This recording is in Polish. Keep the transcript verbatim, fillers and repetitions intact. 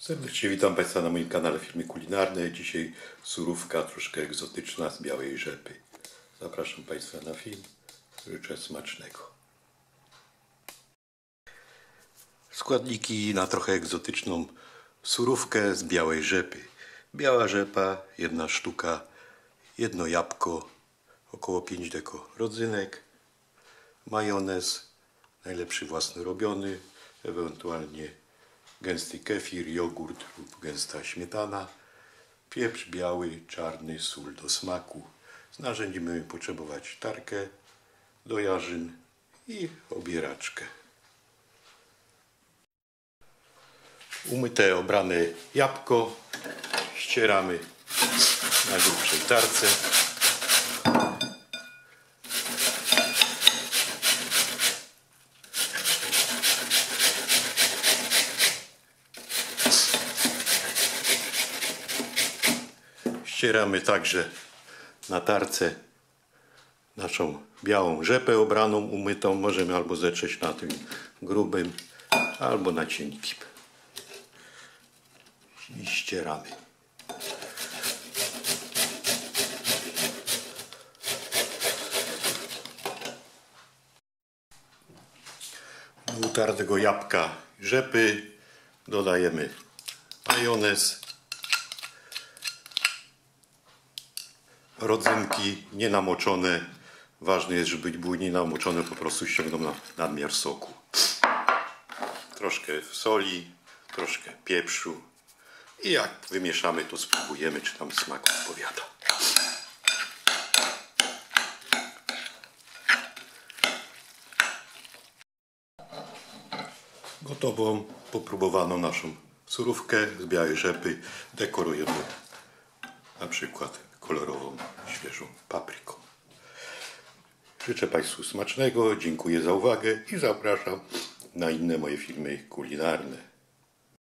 Serdecznie witam Państwa na moim kanale Filmy Kulinarne. Dzisiaj surówka troszkę egzotyczna z białej rzepy. Zapraszam Państwa na film. Życzę smacznego. Składniki na trochę egzotyczną surówkę z białej rzepy. Biała rzepa, jedna sztuka, jedno jabłko, około pięć deko rodzynek, majonez, najlepszy własny robiony, ewentualnie gęsty kefir, jogurt lub gęsta śmietana, pieprz biały, czarny, sól do smaku. Z narzędzi będziemy potrzebować tarkę do jarzyn i obieraczkę. Umyte, obrane jabłko ścieramy na grubszej tarce. Ścieramy także na tarce naszą białą rzepę obraną, umytą. Możemy albo zetrzeć na tym grubym, albo na cienkim. I ścieramy. Do utartego jabłka i rzepy dodajemy majonez, rodzynki nienamoczone. Ważne jest, żeby były nienamoczone, po prostu ściągną na nadmiar soku. Troszkę soli, troszkę pieprzu. I jak wymieszamy, to spróbujemy, czy tam smak odpowiada. Gotową, popróbowaną naszą surówkę z białej rzepy dekorujemy na przykład kolorową, świeżą papryką. Życzę Państwu smacznego, dziękuję za uwagę i zapraszam na inne moje filmy kulinarne.